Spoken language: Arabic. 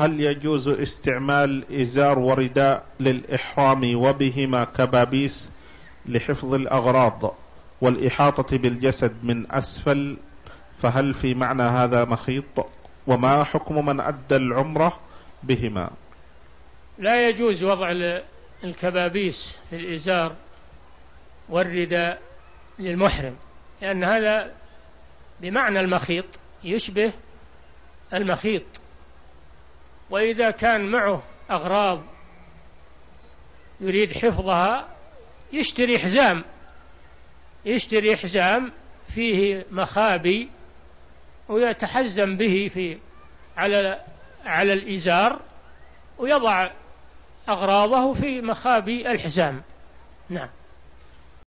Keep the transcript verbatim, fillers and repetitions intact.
هل يجوز استعمال إزار ورداء للإحرام وبهما كبابيس لحفظ الأغراض والإحاطة بالجسد من أسفل، فهل في معنى هذا مخيط؟ وما حكم من أدى العمرة بهما؟ لا يجوز وضع الكبابيس في الإزار والرداء للمحرم، لأن هذا بمعنى المخيط، يشبه المخيط، وإذا كان معه أغراض يريد حفظها يشتري حزام يشتري حزام فيه مخابي ويتحزم به في على على الإزار ويضع أغراضه في مخابي الحزام. نعم.